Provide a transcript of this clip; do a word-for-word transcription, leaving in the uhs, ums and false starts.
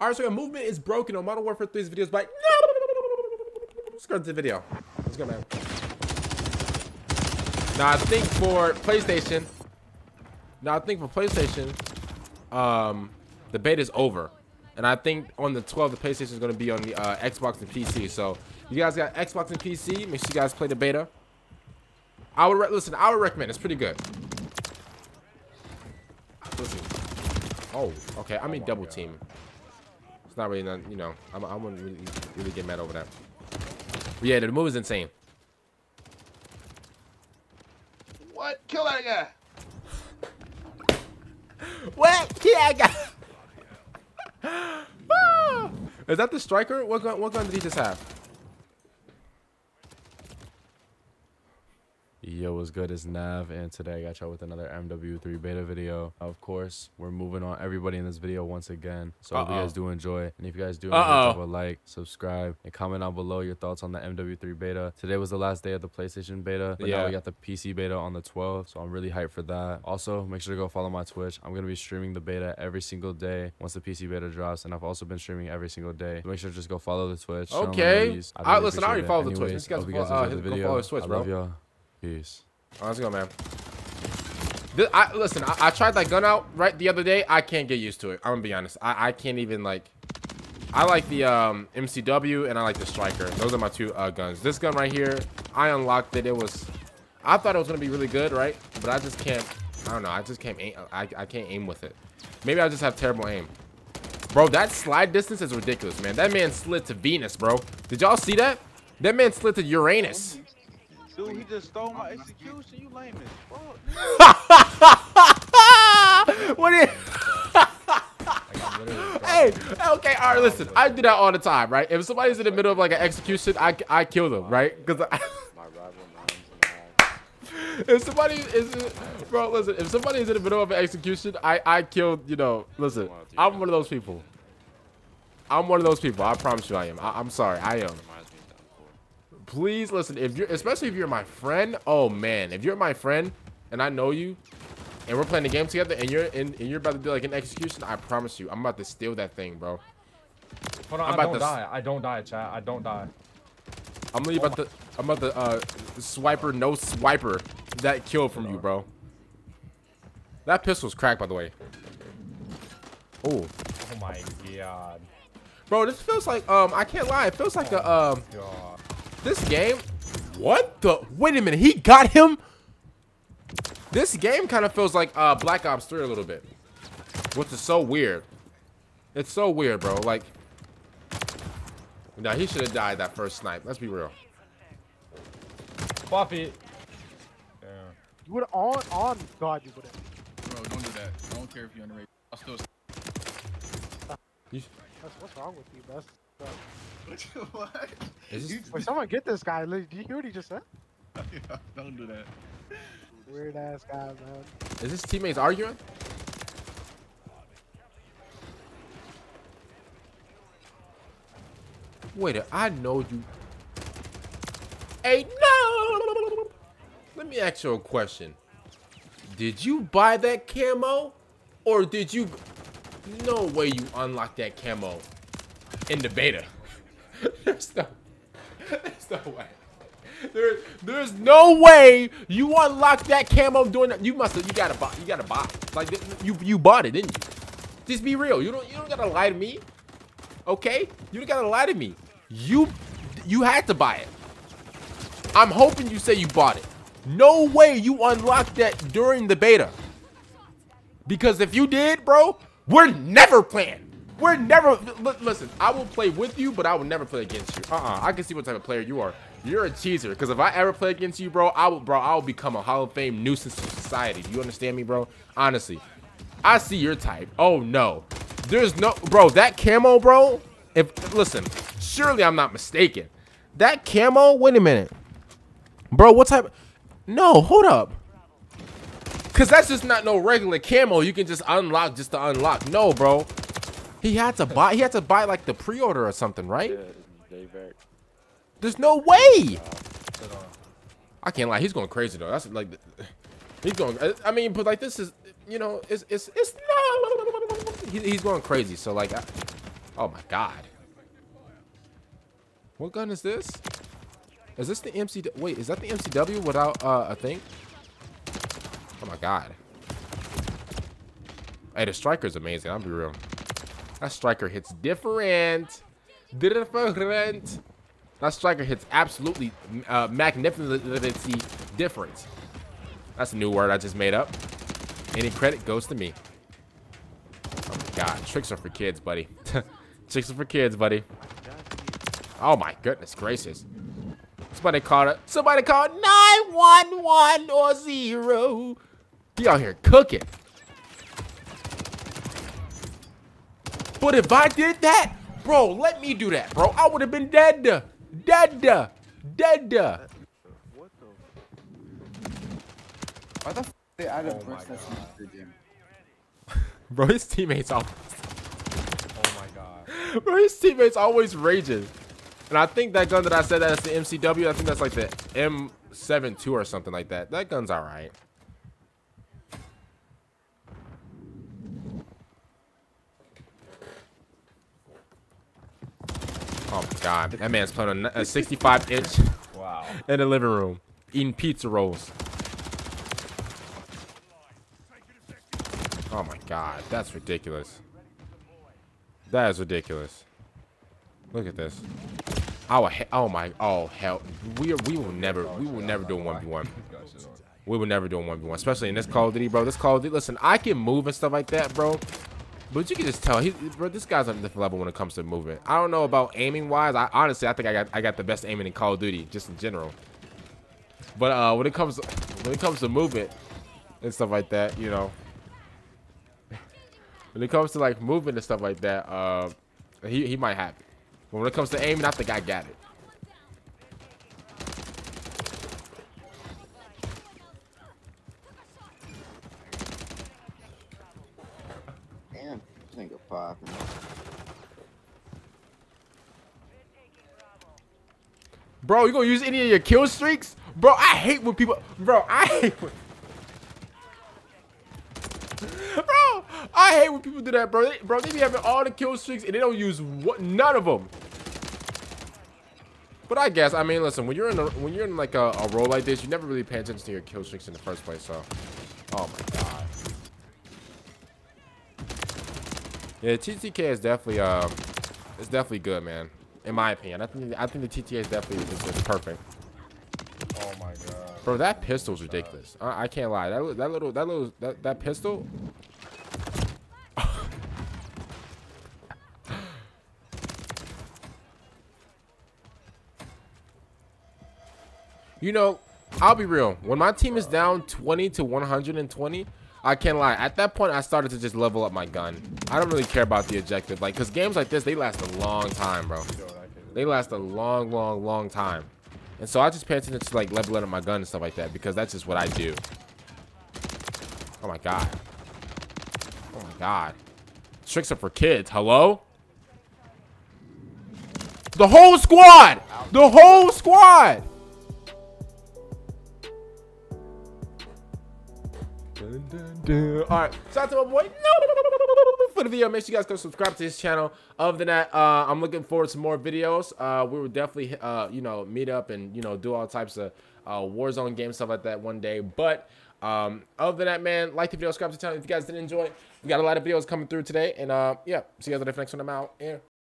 Alright, so your movement is broken on Modern Warfare three's videos by... Let's go to the video. Let's go, man. Now, I think for PlayStation... Now, I think for PlayStation, um, the beta's over. And I think on the twelfth, the PlayStation is going to be on the uh, Xbox and P C. So, you guys got Xbox and P C. Make sure you guys play the beta. I would re Listen, I would recommend. It's pretty good. Listen. Oh, okay. I mean, oh double God. team. It's not really, none, you know, I'm, I wouldn't really, really get mad over that. But yeah, the move is insane. What? Kill that guy. What? Kill that guy. Is that the Striker? What gun, what gun did he just have? Yo, what's good? It's Nav, and today I got y'all with another M W three beta video. Of course, we're moving on everybody in this video once again. So uh -oh. I hope you guys do enjoy. And if you guys do, uh -oh. drop a like, subscribe, and comment down below your thoughts on the M W three beta. Today was the last day of the PlayStation beta, but yeah. now we got the P C beta on the twelfth, so I'm really hyped for that. Also, make sure to go follow my Twitch. I'm going to be streaming the beta every single day once the P C beta drops, and I've also been streaming every single day. So make sure to just go follow the Twitch. Okay. I right, listen, I already follow the Twitch. You guys go follow the Twitch, bro. I love y'all. Peace. All right, let's go, man. This, I, listen, I, I tried that gun out right the other day. I can't get used to it. I'm gonna be honest. I, I can't even like. I like the um, M C W and I like the Striker. Those are my two uh, guns. This gun right here, I unlocked it. It was, I thought it was gonna be really good, right? But I just can't. I don't know. I just can't aim. I, I can't aim with it. Maybe I just have terrible aim. Bro, that slide distance is ridiculous, man. That man slid to Venus, bro. Did y'all see that? That man slid to Uranus. Dude, he just stole my execution. You lame as fuck. What is? Hey, okay, all right. Listen, I do that all the time, right? If somebody's in the middle of like an execution, I I kill them, right? Because if somebody is, bro, listen. If somebody is in the middle of an execution, I I kill. You know, listen. I'm one of those people. I'm one of those people. I promise you, I am. I, I'm sorry, I am. Please listen, if you're, especially if you're my friend, oh man, if you're my friend and I know you and we're playing the game together and you're in and you're about to do like an execution, I promise you, I'm about to steal that thing, bro. Hold on, I'm I don't die. I don't die, chat. I don't die. I'm really oh about to I'm about to uh swiper no swiper that kill from you, bro. That pistol's cracked, by the way. Oh. Oh my god. Bro, this feels like um I can't lie, it feels like oh a um god. This game, what the? Wait a minute, he got him. This game kind of feels like uh, Black Ops Three a little bit, which is so weird. It's so weird, bro. Like, nah, he should have died that first snipe. Let's be real. Buffy. Yeah. You would on on God, you would have. Bro, don't do that. I don't care if you're underrated. I'll still. You... What's wrong with you, bro? What? Is this... Wait, someone get this guy. Did you hear what he just said? Don't do that. Weird ass guy, man. Is his teammates arguing? Wait, I know you. Hey, no! Let me ask you a question. Did you buy that camo? Or did you... No way you unlocked that camo in the beta. There's no, there's no way. There, there's no way you unlock that camo doing that. You must have. You gotta buy. You gotta buy. Like you, you bought it, didn't you? Just be real. You don't. You don't gotta lie to me. Okay. You don't gotta lie to me. You, you had to buy it. I'm hoping you say you bought it. No way you unlocked that during the beta. Because if you did, bro, we're never playing. We're never, listen, I will play with you, but I will never play against you. Uh-uh, I can see what type of player you are. You're a teaser, because if I ever play against you, bro, I will, bro, I will become a Hall of Fame nuisance to society. You understand me, bro? Honestly, I see your type. Oh, no. There's no, bro, that camo, bro, if, listen, surely I'm not mistaken. That camo, wait a minute. Bro, what type, no, hold up. Because that's just not no regular camo you can just unlock just to unlock. No, bro. He had to buy. He had to buy like the pre-order or something, right? Yeah, there's no way. Uh, I can't lie. He's going crazy though. That's like he's going. I mean, but like this is, you know, it's it's it's no. He, he's going crazy. So like, I, Oh my god. What gun is this? Is this the M C W? Wait, is that the M C W without uh, a thing? Oh my god. Hey, the Striker's amazing. I'll be real. That Striker hits different. Different. That Striker hits absolutely uh, magnificently different. That's a new word I just made up. Any credit goes to me. Oh my god. Tricks are for kids, buddy. Tricks are for kids, buddy. Oh my goodness gracious. Somebody called it. Somebody called nine one one or zero. He out here cooking. But if I did that, bro, let me do that, bro. I would have been dead. Dead. Dead. What the? Why the f they added oh burst that's not the game? Bro, his teammates always. Oh my god. Bro, his teammates always raging. And I think that gun that I said that's the M C W, I think that's like the M seventy-two or something like that. That gun's all right. Oh my god, that man's playing a sixty-five inch wow. in the living room, eating pizza rolls. Oh my god, that's ridiculous. That is ridiculous. Look at this. Our he oh my oh hell we we will never we will never do a one v one. We will never do a one v one, especially in this Call of Duty, bro. This Call of Duty, listen, I can move and stuff like that, bro, but you can just tell he bro this guy's on a different level when it comes to movement. I don't know about aiming wise. I honestly I think I got I got the best aiming in Call of Duty just in general. But uh, when it comes to, when it comes to movement and stuff like that, you know, when it comes to like movement and stuff like that, uh, he he might have it. When it comes to aiming, I think I got it. Damn, this nigga popping. Bro, you gonna use any of your kill streaks? Bro, I hate when people. Bro, I hate when. Bro, I hate when people do that, bro. They, bro, they be having all the kill streaks and they don't use what, none of them. But I guess, I mean, listen, when you're in a, when you're in like a, a role like this, you never really pay attention to your kill streaks in the first place. So, oh my god. Yeah, the T T K is definitely um, it's definitely good, man. In my opinion, I think I think the T T A is definitely is, is perfect. Oh my god. Bro, that pistol's ridiculous. I, I can't lie. That that little that little that that pistol. You know, I'll be real. When my team is down twenty to one hundred twenty, I can't lie. At that point, I started to just level up my gun. I don't really care about the objective, like, cause games like this they last a long time, bro. They last a long, long, long time. And so I just pay attention to like leveling up my gun and stuff like that because that's just what I do. Oh my god. Oh my god. Tricks are for kids. Hello? The whole squad! The whole squad! Alright, shout out to my boy no, for the video. Make sure you guys go subscribe to his channel. Other than that, uh, I'm looking forward to more videos. Uh, we will definitely, uh, you know, meet up and, you know, do all types of uh, Warzone games, stuff like that one day. But um, other than that, man, like the video, subscribe to the channel if you guys did enjoy. We got a lot of videos coming through today. And uh, yeah, see you guys on the next one. I'm out. Yeah.